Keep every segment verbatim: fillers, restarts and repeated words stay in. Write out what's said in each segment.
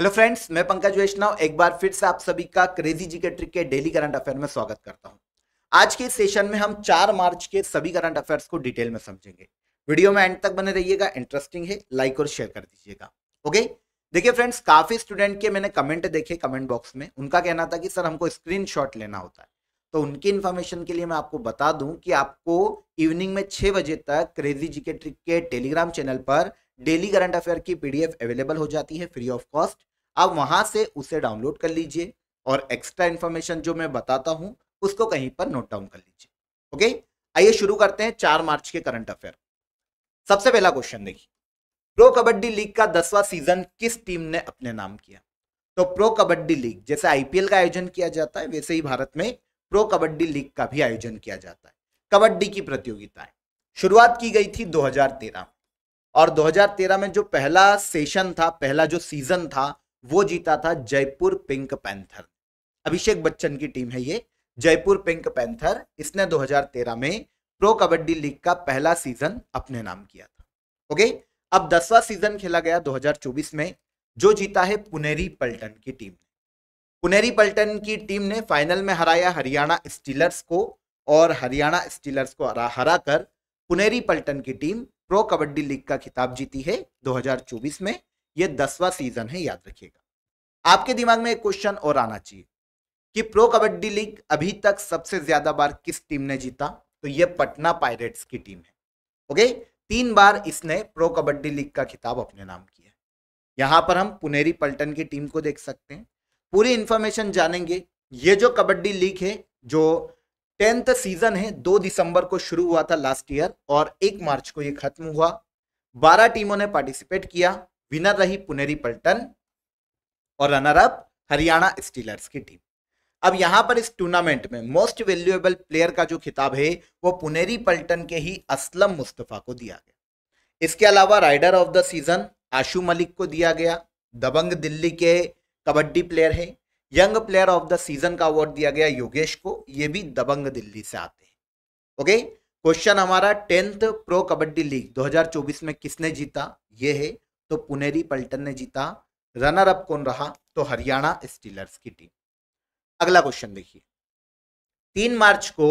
Hello friends, मैं Pankaj Joshi now एक बार फिर से आप सभी का क्रेजी जीके ट्रिक के डेली करंट अफेयर में स्वागत करता हूं। आज के सेशन में हम चार मार्च के सभी करंट अफेयर्स को डिटेल में समझेंगे। वीडियो में एंड तक बने रहिएगा, इंटरेस्टिंग है, लाइक और शेयर कर दीजिएगा। ओके, देखिए फ्रेंड्स, काफी स्टूडेंट के मैंने कमेंट देखे कमेंट बॉक्स में। उनका कहना था कि सर हमको स्क्रीन शॉट लेना होता है, तो उनकी इन्फॉर्मेशन के लिए मैं आपको बता दूं कि आपको इवनिंग में छः बजे तक क्रेजी जीके ट्रिक के टेलीग्राम चैनल पर डेली करंट अफेयर की पीडीएफ अवेलेबल हो जाती है फ्री ऑफ कॉस्ट। आप वहां से उसे डाउनलोड कर लीजिए और एक्स्ट्रा इन्फॉर्मेशन जो मैं बताता हूं उसको कहीं पर नोट डाउन कर लीजिए। ओके, आइए शुरू करते हैं चार मार्च के करंट अफेयर। सबसे पहला क्वेश्चन देखिए, प्रो कबड्डी लीग का दसवां सीजन किस टीम ने अपने नाम किया? तो प्रो कबड्डी लीग, जैसे आईपीएल का आयोजन किया जाता है वैसे ही भारत में प्रो कबड्डी लीग का भी आयोजन किया जाता है। कबड्डी की प्रतियोगिताएं शुरुआत की गई थी दो हजार तेरह में, और दो हजार तेरह में जो पहला सेशन था, पहला जो सीजन था, वो जीता था जयपुर पिंक पैंथर। अभिषेक बच्चन की टीम है ये जयपुर पिंक पैंथर। इसने दो हजार तेरह में प्रो कबड्डी लीग का पहला सीजन अपने नाम किया था। ओके, अब दसवां सीजन खेला गया दो हजार चौबीस में, जो जीता है पुनेरी पल्टन की टीम। पुनेरी पल्टन की टीम ने फाइनल में हराया हरियाणा स्टीलर्स को, और हरियाणा स्टीलर्स को हरा कर पुनेरी पल्टन की टीम प्रो कबड्डी लीग का खिताब जीती है दो हजार चौबीस में। यह दसवां सीजन है, याद रखिएगा। आपके दिमाग में एक क्वेश्चन और आना चाहिए कि प्रो कबड्डी लीग अभी तक सबसे ज्यादा बार किस टीम ने जीता? तो यह पटना पायरेट्स की टीम है। ओके, तीन बार इसने प्रो कबड्डी लीग का खिताब अपने नाम किया। यहां पर हम पुनेरी पल्टन की टीम को देख सकते हैं, पूरी इंफॉर्मेशन जानेंगे। ये जो कबड्डी लीग है, जो टेंथ सीजन है, दो दिसंबर को शुरू हुआ था लास्ट ईयर और एक मार्च को ये खत्म हुआ। बारह टीमों ने पार्टिसिपेट किया। विनर रही पुनेरी पल्टन और रनर अप हरियाणा स्टीलर्स की टीम। अब यहाँ पर इस टूर्नामेंट में मोस्ट वैल्यूएबल प्लेयर का जो खिताब है वो पुनेरी पल्टन के ही असलम मुस्तफा को दिया गया। इसके अलावा rider of the season Ashu Malik को दिया गया, दबंग दिल्ली के कबड्डी प्लेयर है। Young player of the season का अवार्ड दिया गया योगेश को, ये भी दबंग दिल्ली से आते हैं। ओके, क्वेश्चन हमारा टेंथ प्रो कबड्डी लीग दो हजार चौबीस में किसने जीता? ये है, तो पुनेरी पल्टन ने जीता। रनर अप कौन रहा? तो हरियाणा स्टीलर्स की टीम। अगला क्वेश्चन देखिए, तीन मार्च को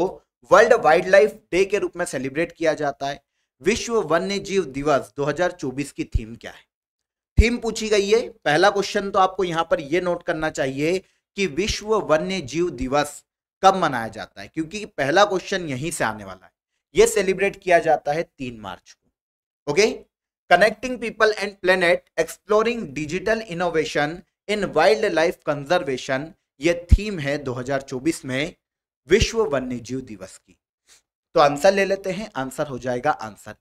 वर्ल्ड वाइल्ड लाइफ डे के रूप में सेलिब्रेट किया जाता है। विश्व वन्य जीव दिवस दो हजार चौबीस की थीम क्या है? थीम पूछी गई है। पहला क्वेश्चन तो आपको यहां पर यह नोट करना चाहिए कि विश्व वन्य जीव दिवस कब मनाया जाता है, क्योंकि पहला क्वेश्चन यहीं से आने वाला है। यह सेलिब्रेट किया जाता है तीन मार्च को। Okay, connecting people and planet exploring digital innovation in wildlife conservation, यह थीम है दो हजार चौबीस में विश्व वन्य जीव दिवस की। तो आंसर ले लेते हैं, आंसर हो जाएगा आंसर।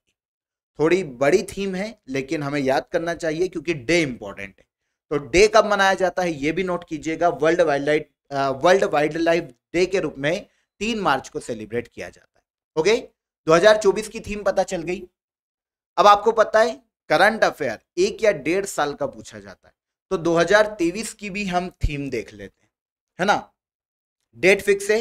थोड़ी बड़ी थीम है लेकिन हमें याद करना चाहिए क्योंकि डे इंपॉर्टेंट है। तो डे कब मनाया जाता है ये भी नोट कीजिएगा, world wildlife world wildlife day के रूप में तीन मार्च को सेलिब्रेट किया जाता है। ओके, दो हजार चौबीस की थीम पता चल गई। अब आपको पता है करंट अफेयर एक या डेढ़ साल का पूछा जाता है, तो दो हजार तेईस की भी हम थीम देख लेते हैं, है ना। डेट फिक्स है,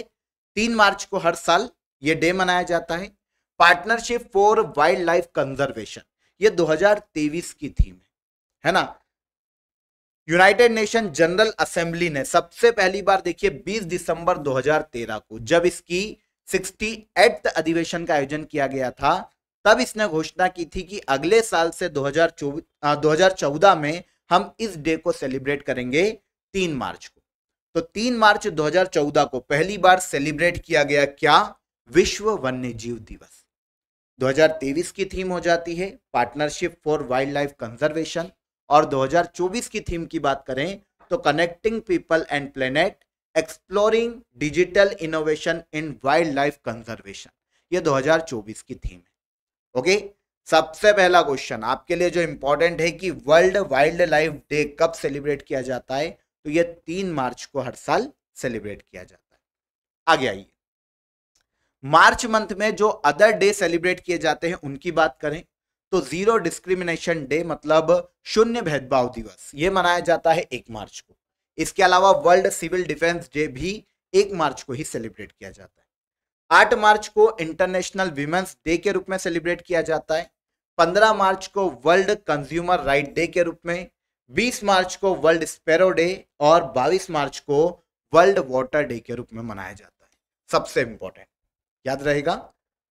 तीन मार्च को हर साल ये डे मनाया जाता है। Partnership for wildlife conservation, ये दो हजार तेईस की थीम है, है ना। यूनाइटेड नेशन जनरल असेंबली ने सबसे पहली बार देखिए बीस दिसंबर दो हजार तेरह को, जब इसकी अड़सठवां अधिवेशन का आयोजन किया गया था, तब इसने घोषणा की थी कि अगले साल से दो हजार चौदह में हम इस डे को सेलिब्रेट करेंगे तीन मार्च को। तो तीन मार्च दो हजार चौदह को पहली बार सेलिब्रेट किया गया क्या? विश्व वन्य जीव दिवस। दो हजार तेईस की थीम हो जाती है partnership for wildlife conservation, और दो हजार चौबीस की थीम की बात करें तो connecting people and planet exploring digital innovation in wildlife conservation, ये दो हजार चौबीस की थीम है। ओके, सबसे पहला क्वेश्चन आपके लिए जो इंपॉर्टेंट है कि वर्ल्ड वाइल्ड लाइफ डे कब सेलिब्रेट किया जाता है, तो यह तीन मार्च को हर साल सेलिब्रेट किया जाता है। आगे आइए, मार्च मंथ में जो अदर डे सेलिब्रेट किए जाते हैं उनकी बात करें तो जीरो डिस्क्रिमिनेशन डे, मतलब शून्य भेदभाव दिवस, ये मनाया जाता है एक मार्च को। इसके अलावा वर्ल्ड सिविल डिफेंस डे भी एक मार्च को ही सेलिब्रेट किया जाता है। आठ मार्च को इंटरनेशनल विमेंस डे के रूप में सेलिब्रेट किया जाता है। पंद्रह मार्च को वर्ल्ड कंज्यूमर राइट डे के रूप में, बीस मार्च को वर्ल्ड स्पैरो डे और बाईस मार्च को वर्ल्ड वाटर डे के रूप में मनाया जाता है। सबसे इंपॉर्टेंट याद रहेगा,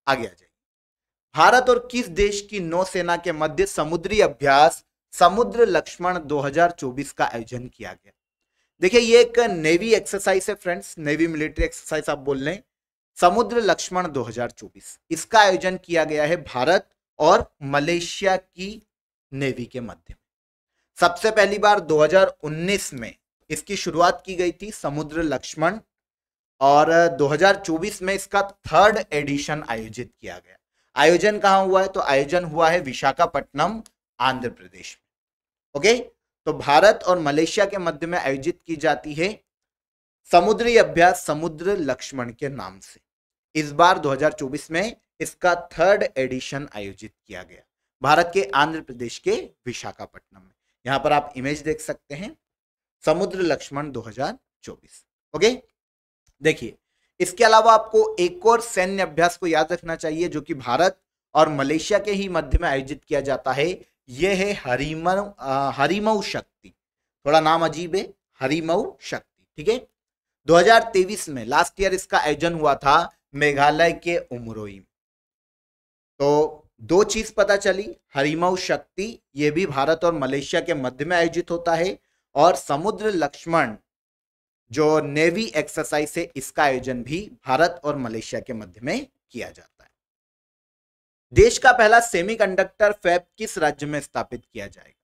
आगे आ जाइए। भारत और किस देश की नौसेना के मध्य समुद्री अभ्यास समुद्र लक्ष्मण दो हज़ार चौबीस का आयोजन किया गया? देखिए ये एक नेवी एक्सरसाइज है फ्रेंड्स, नेवी मिलिट्री एक्सरसाइज आप बोल लें। समुद्र लक्ष्मण दो हज़ार चौबीस इसका आयोजन किया गया है भारत और मलेशिया की नेवी के मध्य। सबसे पहली बार दो हज़ार उन्नीस में इसकी शुरुआत की गई थी समुद्र लक्ष्मण, और दो हज़ार चौबीस में इसका थर्ड एडिशन आयोजित किया गया। आयोजन कहाँ हुआ है? तो आयोजन हुआ है विशाखापट्टनम, आंध्र प्रदेश में। ओके, तो भारत और मलेशिया के मध्य में आयोजित की जाती है समुद्री अभ्यास समुद्र लक्ष्मण के नाम से। इस बार दो हज़ार चौबीस में इसका थर्ड एडिशन आयोजित किया गया भारत के आंध्र प्रदेश के विशाखापट्टनम में। यहाँ पर आप इमेज देख सकते हैं, समुद्र लक्ष्मण दो हज़ार चौबीस। ओके, देखिए इसके अलावा आपको एक और सैन्य अभ्यास को याद रखना चाहिए जो कि भारत और मलेशिया के ही मध्य में आयोजित किया जाता है। यह है हरिमऊ हरिमऊ शक्ति। थोड़ा नाम अजीब है, हरिमऊ शक्ति, ठीक है। दो हज़ार तेईस में लास्ट ईयर इसका आयोजन हुआ था मेघालय के उमरोई में। तो दो चीज पता चली, हरिमऊ शक्ति ये भी भारत और मलेशिया के मध्य में आयोजित होता है, और समुद्र लक्ष्मण जो नेवी एक्सरसाइज है इसका आयोजन भी भारत और मलेशिया के मध्य में किया जाता है। देश का पहला सेमीकंडक्टर फैब किस राज्य में स्थापित किया जाएगा?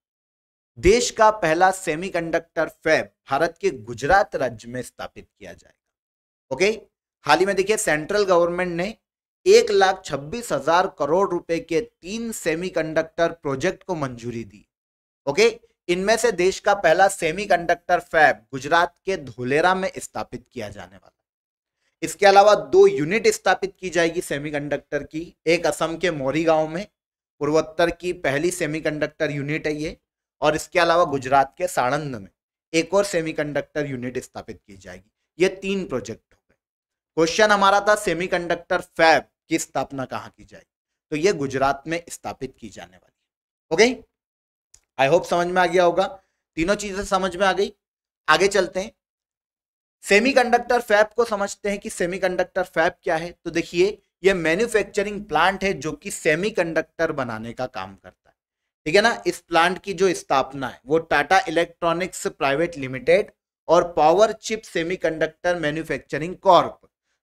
देश का पहला सेमीकंडक्टर फैब भारत के गुजरात राज्य में स्थापित किया जाएगा। ओके, हाल ही में देखिए सेंट्रल गवर्नमेंट ने एक लाख छब्बीस हजार करोड़ रुपए के तीन सेमीकंडक्टर प्रोजेक्ट को मंजूरी दी। ओके, इनमें से देश का पहला सेमीकंडक्टर फैब गुजरात के धोलेरा में स्थापित किया जाने वाला है। इसके अलावा दो यूनिट स्थापित की जाएगी सेमीकंडक्टर की, एक असम के मोरी गांव में, पूर्वोत्तर की पहली सेमीकंडक्टर यूनिट है ये, और इसके अलावा गुजरात के साणंद में एक और सेमीकंडक्टर यूनिट स्थापित की जाएगी। ये तीन प्रोजेक्ट हो गए। क्वेश्चन हमारा था सेमीकंडक्टर फैब की स्थापना कहाँ की जाएगी, तो ये गुजरात में स्थापित की जाने वाली है। ओके, आई होप समझ में आ गया होगा, तीनों चीजें समझ में आ गई। आगे चलते हैं, सेमीकंडक्टर फैब को समझते हैं कि सेमीकंडक्टर फैब क्या है। तो देखिए ये मैन्युफैक्चरिंग प्लांट है जो कि सेमीकंडक्टर बनाने का काम करता है, ठीक है ना। इस प्लांट की जो स्थापना है वो टाटा इलेक्ट्रॉनिक्स प्राइवेट लिमिटेड और power chip semiconductor manufacturing corp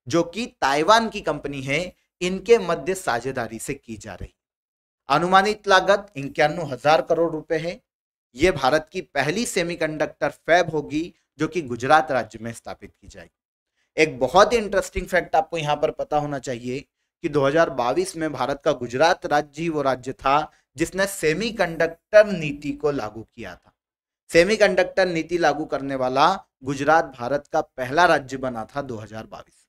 जो कि ताइवान की कंपनी है इनके मध्य साझेदारी से की जा रही। अनुमानित लागत इक्यानवे हजार करोड़ रुपए है। यह भारत की पहली सेमीकंडक्टर फैब होगी जो कि गुजरात राज्य में स्थापित की जाएगी। एक बहुत ही इंटरेस्टिंग फैक्ट आपको यहाँ पर पता होना चाहिए कि दो हज़ार बाईस में भारत का गुजरात राज्य ही वो राज्य था जिसने सेमीकंडक्टर नीति को लागू किया था। सेमीकंडक्टर नीति लागू करने वाला गुजरात भारत का पहला राज्य बना था दो हज़ार बाईस।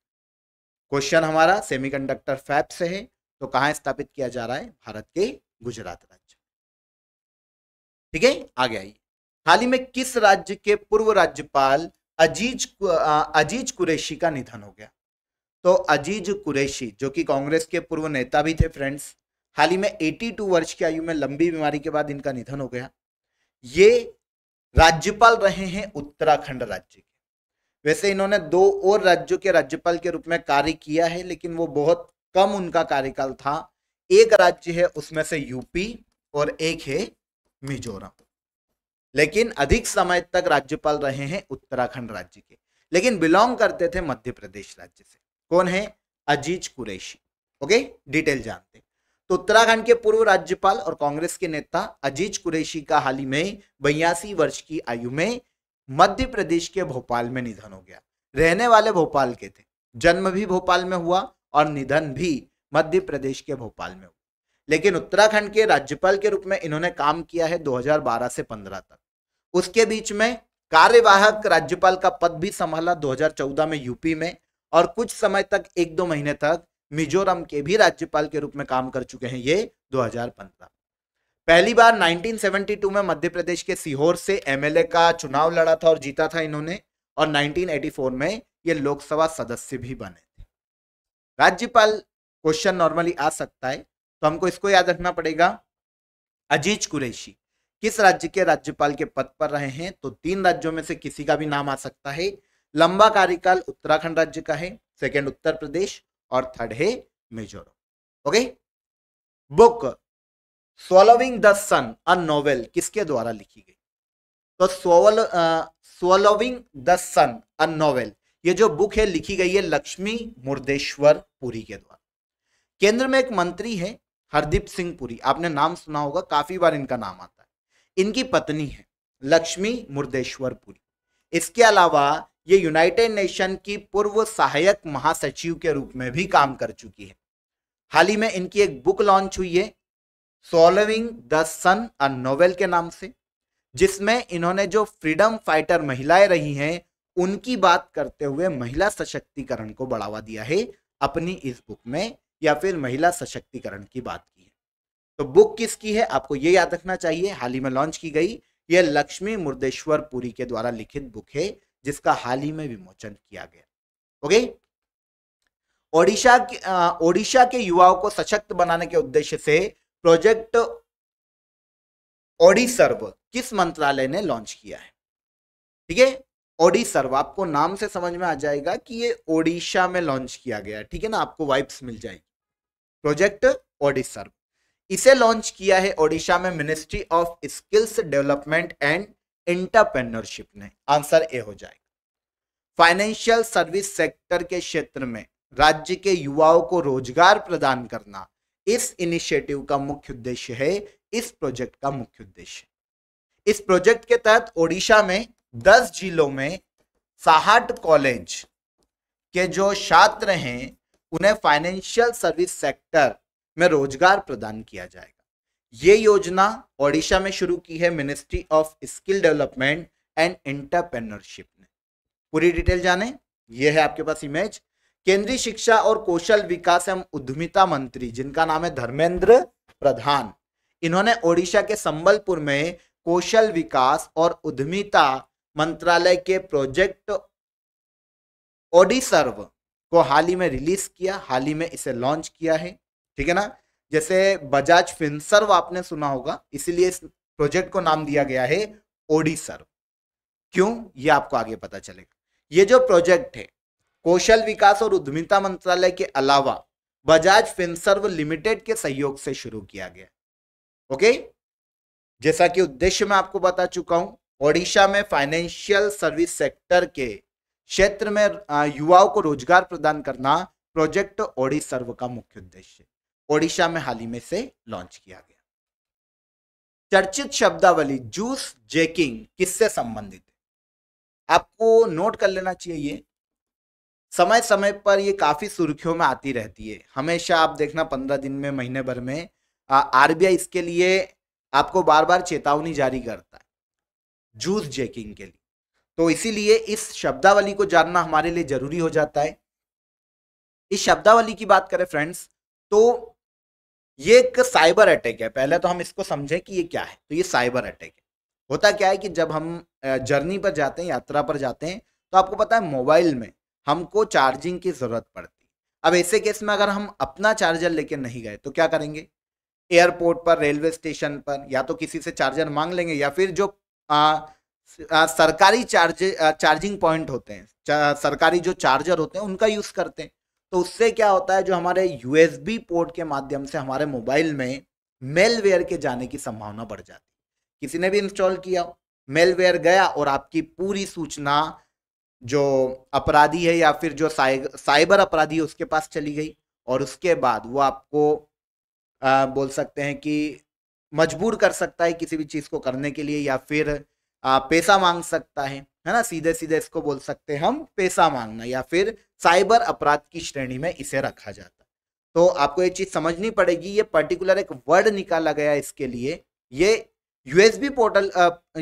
क्वेश्चन हमारा सेमीकंडक्टर फैब से है, तो कहां स्थापित किया जा रहा है? भारत के गुजरात राज्य, ठीक है। आगे आइए, हाल ही में किस राज्य के पूर्व राज्यपाल अजीज अजीज कुरैशी का निधन हो गया? तो अजीज कुरैशी जो कि कांग्रेस के पूर्व नेता भी थे फ्रेंड्स, हाल ही में बयासी वर्ष की आयु में लंबी बीमारी के बाद इनका निधन हो गया। ये राज्यपाल रहे हैं उत्तराखंड राज्य के। वैसे इन्होंने दो और राज्यों के राज्यपाल के रूप में कार्य किया है, लेकिन वो बहुत कम उनका कार्यकाल था। एक राज्य है उसमें से यूपी और एक है मिजोरम, लेकिन अधिक समय तक राज्यपाल रहे हैं उत्तराखंड राज्य के, लेकिन बिलोंग करते थे मध्य प्रदेश राज्य से। कौन है? अजीज कुरैशी। ओके, डिटेल जानते हैं। तो उत्तराखंड के पूर्व राज्यपाल और कांग्रेस के नेता अजीज कुरैशी का हाल ही में बयासी वर्ष की आयु में मध्य प्रदेश के भोपाल में निधन हो गया। रहने वाले भोपाल के थे, जन्म भी भोपाल में हुआ और निधन भी मध्य प्रदेश के भोपाल में हुआ, लेकिन उत्तराखंड के राज्यपाल के रूप में इन्होंने काम किया है दो हज़ार बारह से पंद्रह तक। उसके बीच में कार्यवाहक राज्यपाल का पद भी संभाला दो हज़ार चौदह में यूपी में, और कुछ समय तक एक दो महीने तक मिजोरम के भी राज्यपाल के रूप में काम कर चुके हैं ये दो हज़ार पंद्रह। पहली बार उन्नीस सौ बहत्तर में मध्य प्रदेश के सीहोर से एमएलए का चुनाव लड़ा था और जीता था इन्होंने, और उन्नीस सौ चौरासी में ये लोकसभा सदस्य भी बने थे। राज्यपाल क्वेश्चन नॉर्मली आ सकता है, तो हमको इसको याद रखना पड़ेगा। अजीज कुरैशी किस राज्य के राज्यपाल के पद पर रहे हैं, तो तीन राज्यों में से किसी का भी नाम आ सकता है। लंबा कार्यकाल उत्तराखंड राज्य का है, सेकंड उत्तर प्रदेश और थर्ड है Mizoram. Okay, book swallowing the sun a novel किसके द्वारा लिखी गई? तो swallow swallowing the sun a novel ये जो बुक है लिखी गई है लक्ष्मी मुर्देश्वर पुरी के द्वारा। केंद्र में एक मंत्री है हरदीप सिंह पुरी, आपने नाम सुना होगा, काफी बार इनका नाम आता है। इनकी पत्नी है लक्ष्मी मुर्देश्वर पुरी। इसके अलावा ये यूनाइटेड नेशन की पूर्व सहायक महासचिव के रूप में भी काम कर चुकी है। हाल ही में इनकी एक बुक लॉन्च हुई है solving the sun a novel के नाम से, जिसमें इन्होंने जो फ्रीडम फाइटर महिलाएं रही हैं उनकी बात करते हुए महिला सशक्तिकरण को बढ़ावा दिया है अपनी इस बुक में, या फिर महिला सशक्तिकरण की बात की है। तो बुक किसकी है आपको ये याद रखना चाहिए, हाल ही में लॉन्च की गई यह लक्ष्मी मुर्देश्वर पुरी के द्वारा लिखित बुक है जिसका हाल ही में विमोचन किया गया। ओके, ओडिशा के ओडिशा के युवाओं को सशक्त बनाने के उद्देश्य से प्रोजेक्ट ओडीसर्व किस मंत्रालय ने लॉन्च किया है? ठीक है, ओडीसर्व आपको नाम से समझ में आ जाएगा कि ये ओडिशा में लॉन्च किया गया है, ठीक है ना, आपको वाइब्स मिल जाएगी। प्रोजेक्ट ओडीसर्व इसे लॉन्च किया है ओडिशा में ministry of skills development and entrepreneurship ने। आंसर ए हो जाएगा। फाइनेंशियल सर्विस सेक्टर के क्षेत्र में राज्य के युवाओं को रोजगार प्रदान करना इस इनिशिएटिव का मुख्य उद्देश्य है, इस प्रोजेक्ट का मुख्य उद्देश्य। इस प्रोजेक्ट के तहत ओडिशा में दस जिलों में साठ कॉलेज के जो छात्र हैं उन्हें फाइनेंशियल सर्विस सेक्टर में रोजगार प्रदान किया जाएगा। ये योजना ओडिशा में शुरू की है ministry of skill development and entrepreneurship ने। पूरी डिटेल जाने, ये है आपके पास इमेज। केंद्रीय शिक्षा और कौशल विकास एवं उद्यमिता मंत्री जिनका नाम है धर्मेंद्र प्रधान, इन्होंने ओडिशा के संबलपुर में कौशल विकास और उद्यमिता मंत्रालय के प्रोजेक्ट ओडीसर्व को हाल ही में रिलीज किया, हाल ही में इसे लॉन्च किया है, ठीक है ना। जैसे बजाज फिनसर्व आपने सुना होगा, इसीलिए इस प्रोजेक्ट को नाम दिया गया है ओडीसर्व। क्यों, ये आपको आगे पता चलेगा। ये जो प्रोजेक्ट है कौशल विकास और उद्यमिता मंत्रालय के अलावा बजाज फिनसर्व लिमिटेड के सहयोग से शुरू किया गया। ओके, जैसा कि उद्देश्य मैं आपको बता चुका हूं, ओडिशा में फाइनेंशियल सर्विस सेक्टर के क्षेत्र में युवाओं को रोजगार प्रदान करना प्रोजेक्ट ओडीसर्व का मुख्य उद्देश्य है। ओडिशा में हाल ही में से लॉन्च किया गया। चर्चित शब्दावली जूस जैकिंग किससे संबंधित है? आपको नोट कर लेना चाहिए, समय समय पर यह काफी सुर्खियों में आती रहती है। हमेशा आप देखना पंद्रह दिन में, महीने भर में आरबीआई इसके लिए आपको बार बार चेतावनी जारी करता है जूस जैकिंग के लिए। तो इसीलिए इस शब्दावली को जानना हमारे लिए जरूरी हो जाता है। इस शब्दावली की बात करें फ्रेंड्स, तो ये एक साइबर अटैक है। पहले तो हम इसको समझें कि ये क्या है। तो ये साइबर अटैक है। होता क्या है कि जब हम जर्नी पर जाते हैं, यात्रा पर जाते हैं, तो आपको पता है मोबाइल में हमको चार्जिंग की ज़रूरत पड़ती है। अब ऐसे केस में अगर हम अपना चार्जर लेके नहीं गए तो क्या करेंगे? एयरपोर्ट पर, रेलवे स्टेशन पर या तो किसी से चार्जर मांग लेंगे, या फिर जो आ, आ, सरकारी चार्ज चार्जिंग पॉइंट होते हैं, चा, सरकारी जो चार्जर होते हैं उनका यूज़ करते हैं। तो उससे क्या होता है, जो हमारे यूएसबी पोर्ट के माध्यम से हमारे मोबाइल में मेलवेयर के जाने की संभावना बढ़ जाती है। किसी ने भी इंस्टॉल किया, मेलवेयर गया और आपकी पूरी सूचना जो अपराधी है या फिर जो साइबर अपराधी है उसके पास चली गई, और उसके बाद वो आपको आ, बोल सकते हैं कि मजबूर कर सकता है किसी भी चीज़ को करने के लिए, या फिर आ, पैसा मांग सकता है है ना। सीधे सीधे इसको बोल सकते हैं हम पैसा मांगना, या फिर साइबर अपराध की श्रेणी में इसे रखा जाता। तो आपको ये चीज़ समझनी पड़ेगी। ये पर्टिकुलर एक वर्ड निकाला गया इसके लिए। ये यूएसबी पोर्टल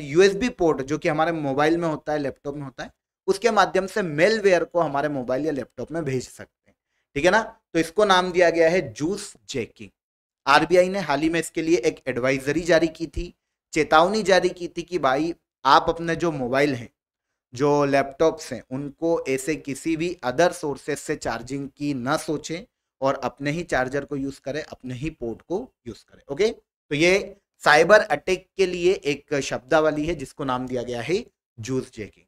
यूएसबी पोर्ट जो कि हमारे मोबाइल में होता है, लैपटॉप में होता है, उसके माध्यम से मेलवेयर को हमारे मोबाइल या लैपटॉप में भेज सकते हैं, ठीक है ना। तो इसको नाम दिया गया है जूस जैकिंग। आरबीआई ने हाल ही में इसके लिए एक एडवाइजरी जारी की थी, चेतावनी जारी की थी कि भाई आप अपने जो मोबाइल हैं, जो लैपटॉप्स हैं, उनको ऐसे किसी भी अदर सोर्सेस से चार्जिंग की ना सोचें और अपने ही चार्जर को यूज़ करें, अपने ही पोर्ट को यूज़ करें। ओके, तो ये साइबर अटैक के लिए एक शब्दावली है जिसको नाम दिया गया है जूस जैकिंग।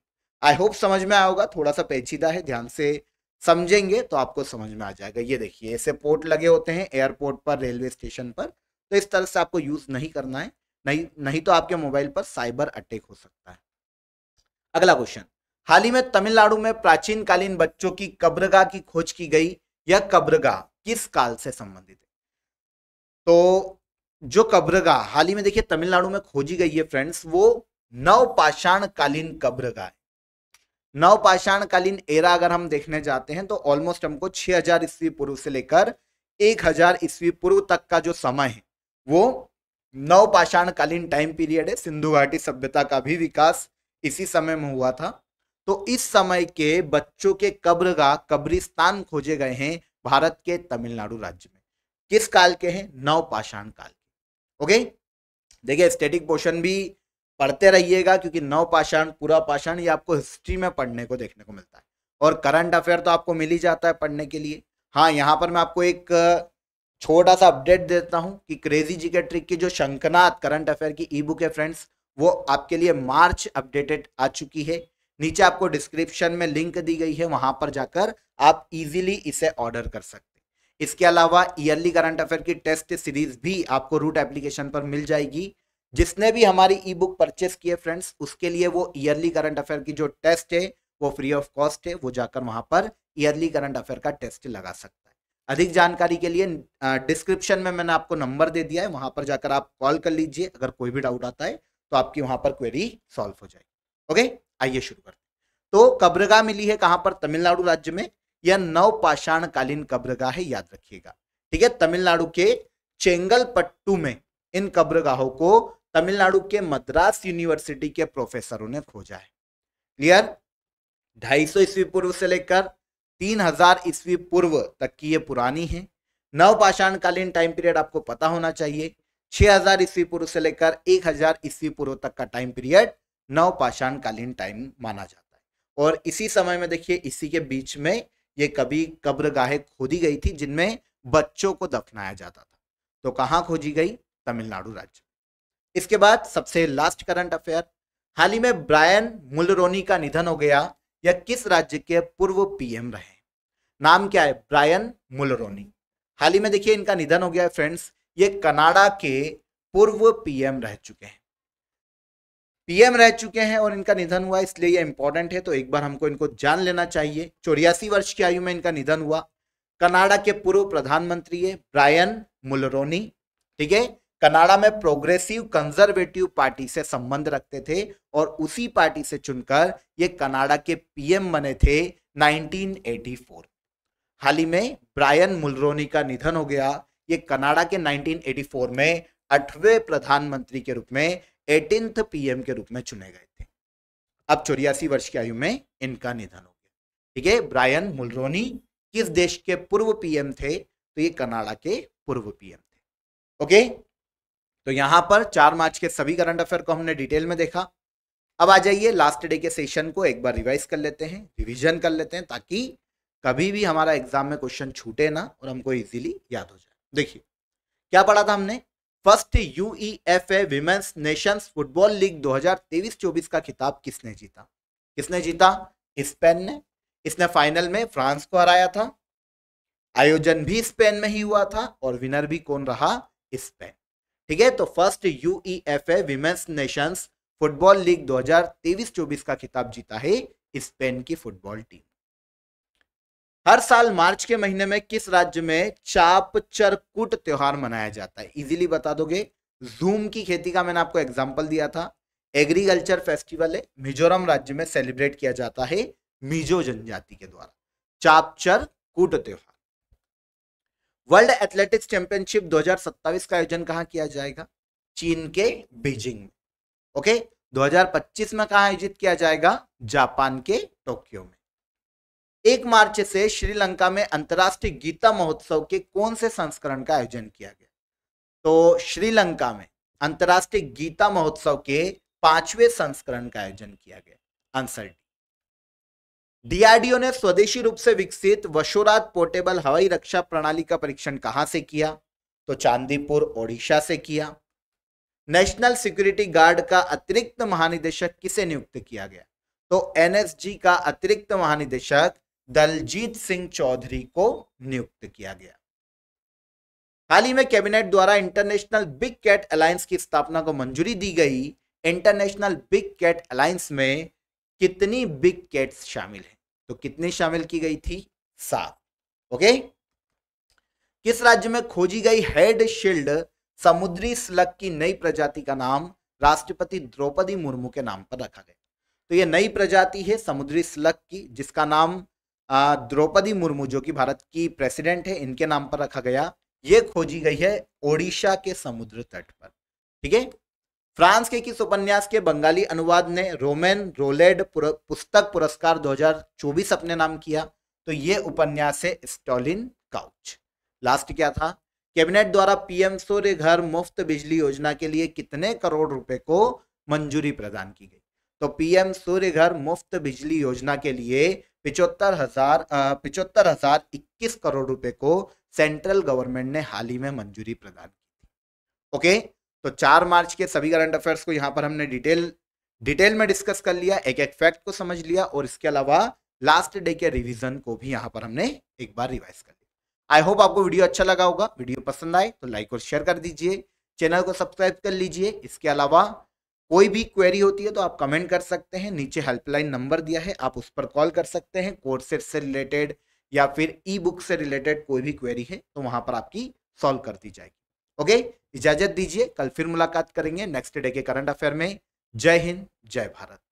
आई होप समझ में आया होगा, थोड़ा सा पेचीदा है, ध्यान से समझेंगे तो आपको समझ में आ जाएगा। ये देखिए ऐसे पोर्ट लगे होते हैं एयरपोर्ट पर, रेलवे स्टेशन पर, तो इस तरह से आपको यूज नहीं करना है, नहीं नहीं तो आपके मोबाइल पर साइबर अटैक हो सकता है। अगला क्वेश्चन, हाल ही में तमिलनाडु में प्राचीन कालीन बच्चों की कब्रगाह की खोज की गई, यह कब्रगाह किस काल से संबंधित है? तो जो कब्रगाह हाल ही में देखिए तमिलनाडु में खोजी गई है फ्रेंड्स, वो नवपाषाण कालीन कब्रगाह है। नवपाषाण कालीन एरा अगर हम देखने जाते हैं तो ऑलमोस्ट हमको छह हज़ार ईस्वी पूर्व से लेकर एक हज़ार ईस्वी पूर्व तक का जो समय है वो नवपाषाण कालीन टाइम पीरियड है। सिंधु घाटी सभ्यता का भी विकास इसी समय में हुआ था। तो इस समय के बच्चों के कब्रगाह कब्रिस्तान खोजे गए हैं भारत के तमिलनाडु राज्य में। किस काल के हैं? नवपाषाण काल के। ओके, देखिए स्टैटिक पोर्शन भी पढ़ते रहिएगा क्योंकि नवपाषाण, पूरा पाषाण, ये आपको हिस्ट्री में पढ़ने को देखने को मिलता है और करंट अफेयर तो आपको मिल ही जाता है पढ़ने के लिए। हाँ, यहाँ पर मैं आपको एक छोटा सा अपडेट देता हूँ कि क्रेजी जीके ट्रिक की जो शंकनाथ करंट अफेयर की ई बुक है फ्रेंड्स, वो आपके लिए मार्च अपडेटेड आ चुकी है। नीचे आपको डिस्क्रिप्शन में लिंक दी गई है, वहां पर जाकर आप इजीली इसे ऑर्डर कर सकते हैं। इसके अलावा ईयरली करंट अफेयर की टेस्ट सीरीज भी आपको रूट एप्लीकेशन पर मिल जाएगी। जिसने भी हमारी ई बुक परचेस की है फ्रेंड्स, उसके लिए वो ईयरली करंट अफेयर की जो टेस्ट है वो फ्री ऑफ कॉस्ट है, वो जाकर वहां पर ईयरली करंट अफेयर का टेस्ट लगा सकता है। अधिक जानकारी के लिए डिस्क्रिप्शन में मैंने आपको नंबर दे दिया है, वहां पर जाकर आप कॉल कर लीजिए। अगर कोई भी डाउट आता है तो आपकी वहां पर क्वेरी सॉल्व हो जाएगी। ओके, आइए शुरू करते हैं। तो कब्रगाह मिली है कहां पर? तमिलनाडु राज्य में। यह नवपाषाण कालीन कब्रगाह है, याद रखिएगा। ठीक है, तमिलनाडु के चेंगलपट्टू में इन कब्रगाहों को तमिलनाडु के मद्रास यूनिवर्सिटी के प्रोफेसरों ने खोजा है। क्लियर? ढाई सौ ईस्वी पूर्व से लेकर तीन हजार ईस्वी पूर्व तक की ये पुरानी है। नवपाषाण कालीन टाइम पीरियड आपको पता होना चाहिए। छह हजार ईस्वी पूर्व से लेकर एक हजार ईस्वी पूर्व तक का टाइम पीरियड नवपाषाण कालीन टाइम माना जाता है। और इसी समय में देखिए, इसी के बीच में ये कभी कब्रगाहें खोदी गई थी जिनमें बच्चों को दफनाया जाता था। तो कहाँ खोजी गई? तमिलनाडु राज्य। इसके बाद सबसे लास्ट करंट अफेयर, हाल ही में ब्रायन मुलरोनी का निधन हो गया। यह किस राज्य के पूर्व पीएम रहे? नाम क्या है? Brian Mulroney. हाल ही में देखिए इनका निधन हो गया फ्रेंड्स। ये कनाडा के पूर्व पीएम रह चुके हैं, पीएम रह चुके हैं और इनका निधन हुआ, इसलिए ये इंपॉर्टेंट है। तो एक बार हमको इनको जान लेना चाहिए। चौरासी वर्ष की आयु में इनका निधन हुआ। कनाडा के पूर्व प्रधानमंत्री है ब्रायन मुलरोनी। ठीक है, कनाडा में प्रोग्रेसिव कंजर्वेटिव पार्टी से संबंध रखते थे और उसी पार्टी से चुनकर ये कनाडा के पीएम बने थे नाइनटीन एटी फोर। हाल ही में ब्रायन मुलरोनी का निधन हो गया। ये कनाडा के नाइनटीन एटी फोर में आठवें प्रधानमंत्री के रूप में एटीन्थ पीएम के रूप में चुने गए थे। अब चौरासी वर्ष की आयु में इनका निधन हो गया। ठीक है, ब्रायन मुलरोनी किस देश के पूर्व पीएम थे? तो ये कनाडा के पूर्व पीएम थे। ओके, तो यहां पर चार मार्च के सभी करंट अफेयर को हमने डिटेल में देखा। अब आ जाइए लास्ट डे के सेशन को एक बार रिवाइज कर लेते हैं, रिविजन कर लेते हैं, ताकि कभी भी हमारा एग्जाम में क्वेश्चन छूटे ना और हमको इजीली याद हो जाए। देखिए क्या पढ़ा था हमने। First UEFA women's nations football league दो हज़ार तेईस चौबीस का खिताब किसने जीता? किसने जीता? स्पेन ने। इसने फाइनल में फ्रांस को हराया था। आयोजन भी स्पेन में ही हुआ था और विनर भी कौन रहा? स्पेन। ठीक है, तो first UEFA women's nations football league दो हज़ार तेईस चौबीस का खिताब जीता है स्पेन की फुटबॉल टीम। हर साल मार्च के महीने में किस राज्य में चाप चरकुट त्योहार मनाया जाता है? इजीली बता दोगे। जूम की खेती का मैंने आपको एग्जांपल दिया था। एग्रीकल्चर फेस्टिवल है, मिजोरम राज्य में सेलिब्रेट किया जाता है मिजो जनजाति के द्वारा चाप चरकुट त्योहार। वर्ल्ड एथलेटिक्स चैंपियनशिप दो हज़ार सत्ताईस का आयोजन कहाँ किया जाएगा? चीन के बीजिंग में। ओके, दो हज़ार पच्चीस में कहाँ आयोजित किया जाएगा? जापान के टोक्यो में। एक मार्च से श्रीलंका में अंतर्राष्ट्रीय गीता महोत्सव के कौन से संस्करण का आयोजन किया गया? तो श्रीलंका में अंतर्राष्ट्रीय गीता महोत्सव के पांचवें संस्करण का आयोजन किया गया। Answer D. डीआरडीओ ने स्वदेशी रूप से विकसित वशोरात पोर्टेबल हवाई रक्षा प्रणाली का परीक्षण कहां से किया? तो चांदीपुर, ओडिशा से किया। नेशनल सिक्योरिटी गार्ड का अतिरिक्त महानिदेशक किसे नियुक्त किया गया? तो एनएसजी का अतिरिक्त महानिदेशक दलजीत सिंह चौधरी को नियुक्त किया गया। हाल ही में कैबिनेट द्वारा इंटरनेशनल बिग कैट अलायंस की स्थापना को मंजूरी दी गई। इंटरनेशनल बिग कैट अलायंस में कितनी बिग कैट्स शामिल हैं? तो कितनी शामिल की गई थी? सात। ओके, किस राज्य में खोजी गई हेड शिल्ड समुद्री स्लग की नई प्रजाति का नाम राष्ट्रपति द्रौपदी मुर्मू के नाम पर रखा गया? तो यह नई प्रजाति है समुद्री स्लग की, जिसका नाम द्रौपदी मुर्मू जो कि भारत की प्रेसिडेंट है, इनके नाम पर रखा गया। ये खोजी गई है ओडिशा के समुद्र तट पर। ठीक है, फ्रांस के किस उपन्यास के बंगाली अनुवाद ने रोमेन रोलेड पुर, पुस्तक पुरस्कार दो हज़ार चौबीस अपने नाम किया? तो ये उपन्यास है स्टॉलिन काउच। लास्ट क्या था? कैबिनेट द्वारा पीएम सूर्य घर मुफ्त बिजली योजना के लिए कितने करोड़ रुपए को मंजूरी प्रदान की गई? तो पीएम सूर्य घर मुफ्त बिजली योजना के लिए पिचहत्तर हजार पिचहत्तर हजार इक्कीस करोड़ रुपए को सेंट्रल गवर्नमेंट ने हाल ही में मंजूरी प्रदान की। ओके, तो चार मार्च के सभी करंट अफेयर्स को यहाँ पर हमने डिटेल डिटेल में डिस्कस कर लिया, एक एक फैक्ट को समझ लिया, और इसके अलावा लास्ट डे के रिवीजन को भी यहाँ पर हमने एक बार रिवाइज कर लिया। आई होप आपको वीडियो अच्छा लगा होगा। वीडियो पसंद आए तो लाइक और शेयर कर दीजिए, चैनल को सब्सक्राइब कर लीजिए। इसके अलावा कोई भी क्वेरी होती है तो आप कमेंट कर सकते हैं, नीचे हेल्पलाइन नंबर दिया है, आप उस पर कॉल कर सकते हैं। कोर्सेज से रिलेटेड या फिर ई बुक से रिलेटेड कोई भी क्वेरी है तो वहां पर आपकी सॉल्व कर दी जाएगी। ओके, इजाजत दीजिए, कल फिर मुलाकात करेंगे नेक्स्ट डे के करंट अफेयर में। जय हिंद, जय भारत।